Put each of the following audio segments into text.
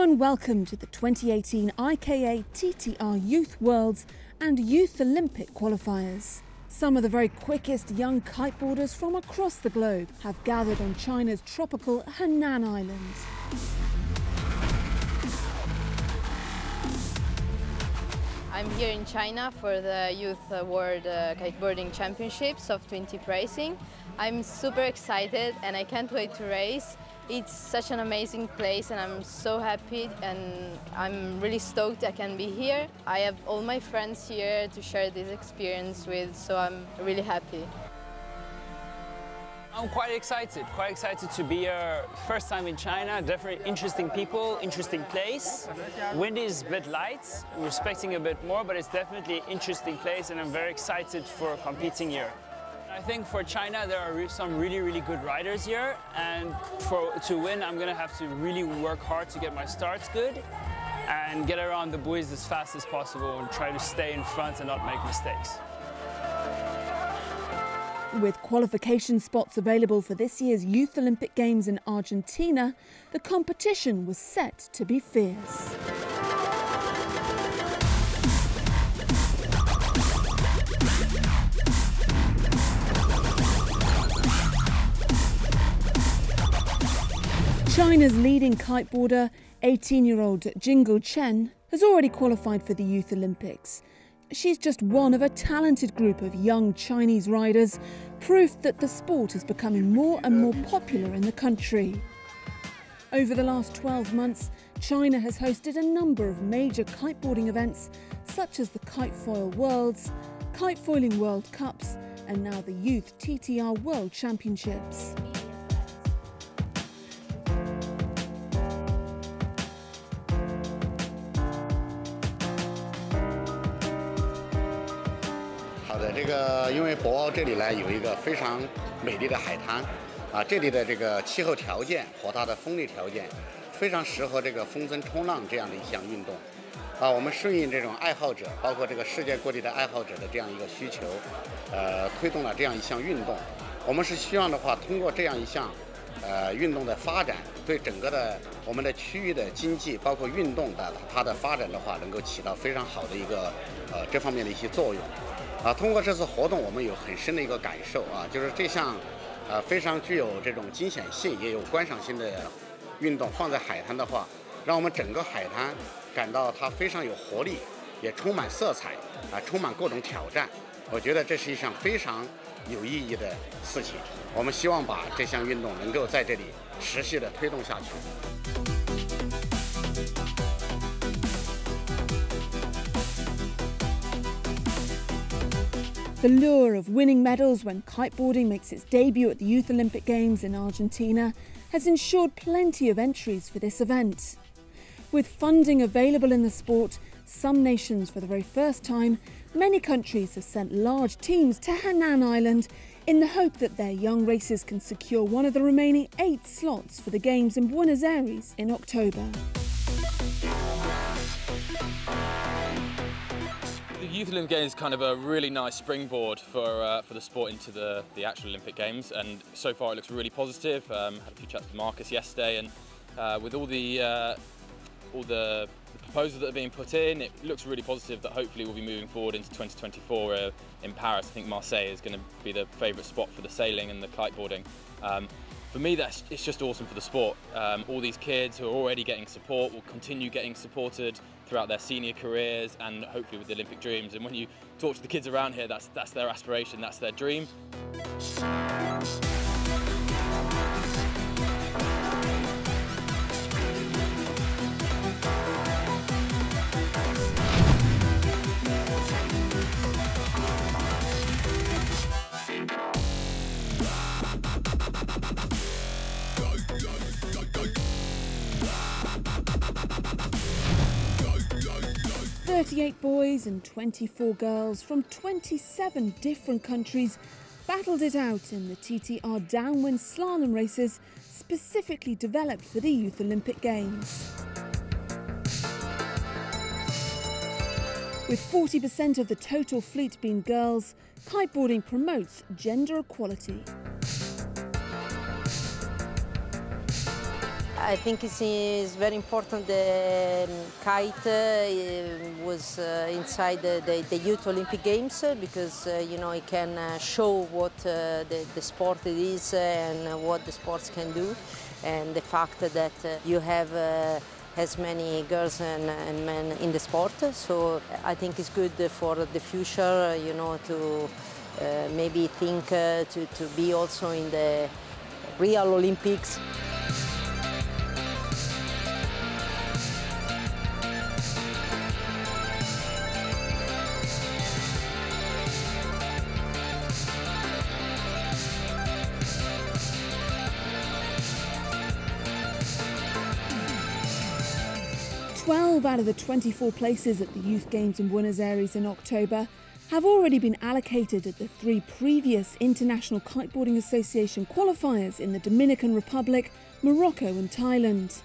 Hello and welcome to the 2018 IKA TTR Youth Worlds and Youth Olympic Qualifiers. Some of the very quickest young kiteboarders from across the globe have gathered on China's tropical Hainan Island. I'm here in China for the Youth World Kiteboarding Championships of 20 Racing. I'm super excited and I can't wait to race. It's such an amazing place and I'm so happy and I'm really stoked I can be here. I have all my friends here to share this experience with, so I'm really happy. I'm quite excited to be here. First time in China, definitely interesting people, interesting place. Wind is a bit light, we're expecting a bit more, but it's definitely an interesting place and I'm very excited for competing here. I think for China there are some really good riders here, and to win I'm gonna have to really work hard to get my starts good and get around the buoys as fast as possible and try to stay in front and not make mistakes. With qualification spots available for this year's Youth Olympic Games in Argentina, the competition was set to be fierce. China's leading kiteboarder, 18-year-old Jingle Chen, has already qualified for the Youth Olympics. She's just one of a talented group of young Chinese riders, proof that the sport is becoming more and more popular in the country. Over the last 12 months, China has hosted a number of major kiteboarding events, such as the Kite Foil Worlds, Kite Foiling World Cups, and now the Youth TTR World Championships. The lure of winning medals when kiteboarding makes its debut at the Youth Olympic Games in Argentina has ensured plenty of entries for this event. With funding available in the sport, some nations for the very first time, many countries have sent large teams to Hainan Island in the hope that their young racers can secure one of the remaining 8 slots for the Games in Buenos Aires in October. The Youth Olympic Games is kind of a really nice springboard for the sport into the actual Olympic Games, and so far it looks really positive. Had a few chats with Marcus yesterday, and with all the proposals that are being put in, it looks really positive that hopefully we'll be moving forward into 2024 in Paris. I think Marseille is going to be the favourite spot for the sailing and the kiteboarding. For me, it's just awesome for the sport. All these kids who are already getting support will continue getting supported throughout their senior careers and hopefully with the Olympic dreams. And when you talk to the kids around here, that's their aspiration, that's their dream. There were 38 boys and 24 girls from 27 different countries battled it out in the TTR downwind slalom races specifically developed for the Youth Olympic Games. With 40% of the total fleet being girls, kiteboarding promotes gender equality. I think it's very important the kite was inside the Youth Olympic Games because, you know, it can show what the sport it is and what the sports can do, and the fact that you have as many girls and men in the sport. So I think it's good for the future, you know, to maybe think to be also in the real Olympics. Out of the 24 places at the Youth Games in Buenos Aires in October have already been allocated at the three previous International Kiteboarding Association qualifiers in the Dominican Republic, Morocco and Thailand.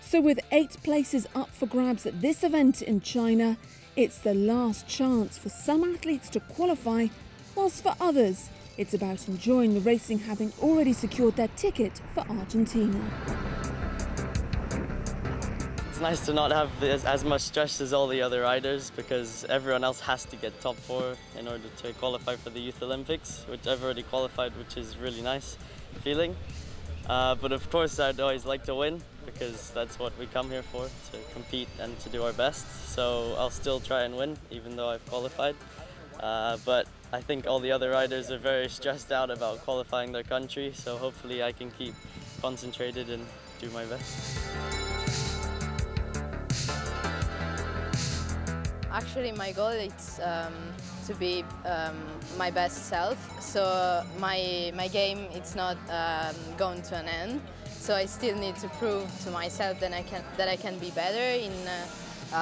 So with 8 places up for grabs at this event in China, it's the last chance for some athletes to qualify, whilst for others it's about enjoying the racing, having already secured their ticket for Argentina. It's nice to not have as much stress as all the other riders, because everyone else has to get top 4 in order to qualify for the Youth Olympics, which I've already qualified, which is really nice feeling. But of course I'd always like to win, because that's what we come here for, to compete and to do our best. So I'll still try and win, even though I've qualified. But I think all the other riders are very stressed out about qualifying their country, so hopefully I can keep concentrated and do my best. Actually, my goal is to be my best self, so my game it's not gone to an end, so I still need to prove to myself that I can be better in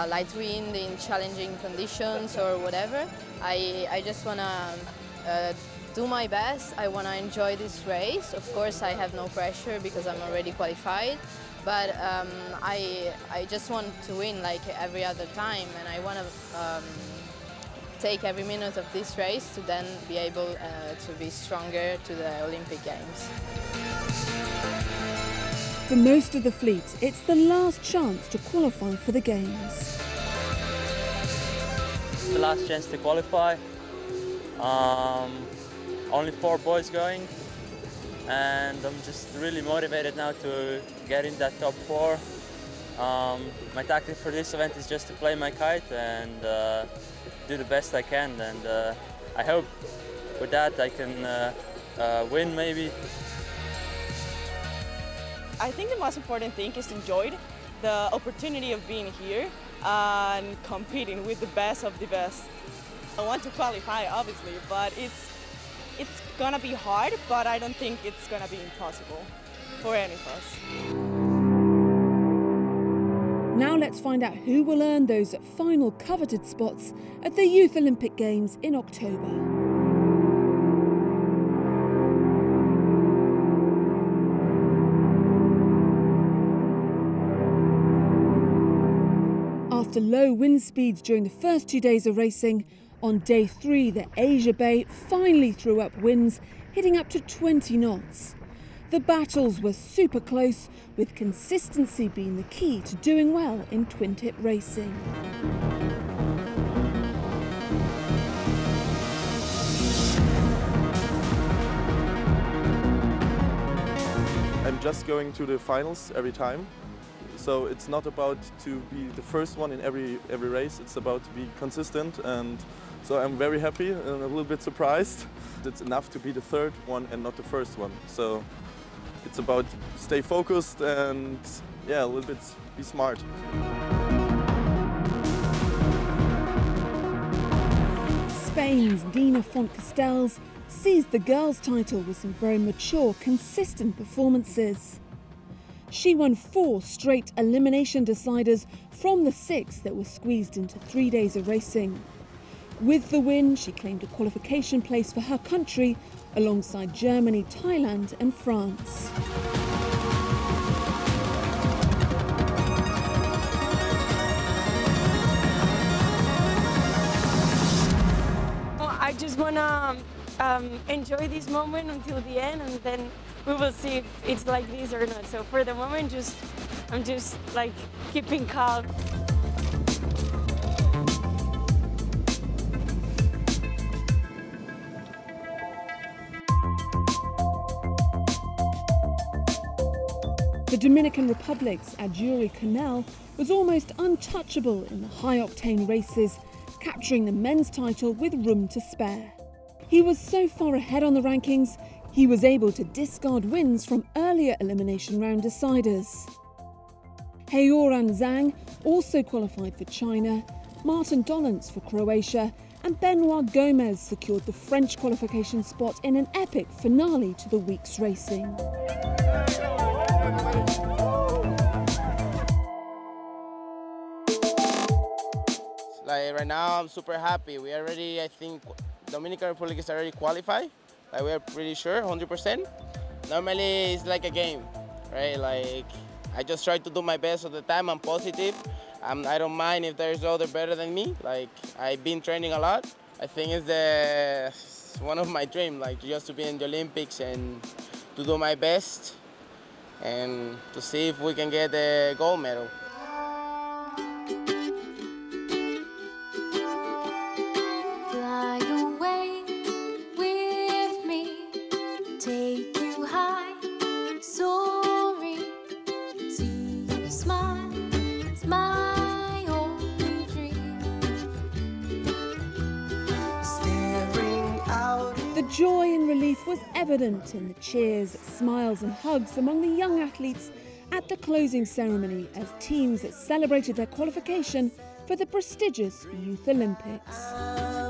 light wind, in challenging conditions or whatever. I just want to do my best. I want to enjoy this race. Of course, I have no pressure because I'm already qualified. But I just want to win like every other time, and I want to take every minute of this race to then be able to be stronger to the Olympic Games. For most of the fleet, it's the last chance to qualify for the Games. It's the last chance to qualify. Only 4 boys going. And I'm just really motivated now to get in that top 4. My tactic for this event is just to play my kite and do the best I can. And I hope with that I can win maybe. I think the most important thing is to enjoy the opportunity of being here and competing with the best of the best. I want to qualify, obviously, but it's gonna be hard, but I don't think it's gonna be impossible for any of us. Now let's find out who will earn those final coveted spots at the Youth Olympic Games in October. After low wind speeds during the first 2 days of racing, on day 3, the Asia Bay finally threw up winds, hitting up to 20 knots. The battles were super close, with consistency being the key to doing well in twin-tip racing. I'm just going to the finals every time. So it's not about to be the first one in every race, it's about to be consistent, and so I'm very happy and a little bit surprised. It's enough to be the 3rd one and not the 1st one. So it's about stay focused and, yeah, a little bit be smart. Spain's Dina Font Castells seized the girls' title with some very mature, consistent performances. She won 4 straight elimination deciders from the 6 that were squeezed into 3 days of racing. With the win, she claimed a qualification place for her country alongside Germany, Thailand and France. Well, I just want to enjoy this moment until the end, and then we will see if it's like this or not. So for the moment, I'm just like keeping calm. The Dominican Republic's Adjuri Canel was almost untouchable in the high-octane races, capturing the men's title with room to spare. He was so far ahead on the rankings, he was able to discard wins from earlier elimination round deciders. Heyoran Zhang also qualified for China, Martin Dolans for Croatia, and Benoit Gomez secured the French qualification spot in an epic finale to the week's racing. Like right now, I'm super happy. We already, I think, Dominican Republic is already qualified. Like we're pretty sure, 100%. Normally, it's like a game, right? Like I just try to do my best all the time. I'm positive. I don't mind if there's other better than me. Like I've been training a lot. I think it's one of my dreams, like just to be in the Olympics and to do my best and to see if we can get the gold medal. Joy and relief was evident in the cheers, smiles and hugs among the young athletes at the closing ceremony as teams celebrated their qualification for the prestigious Youth Olympics.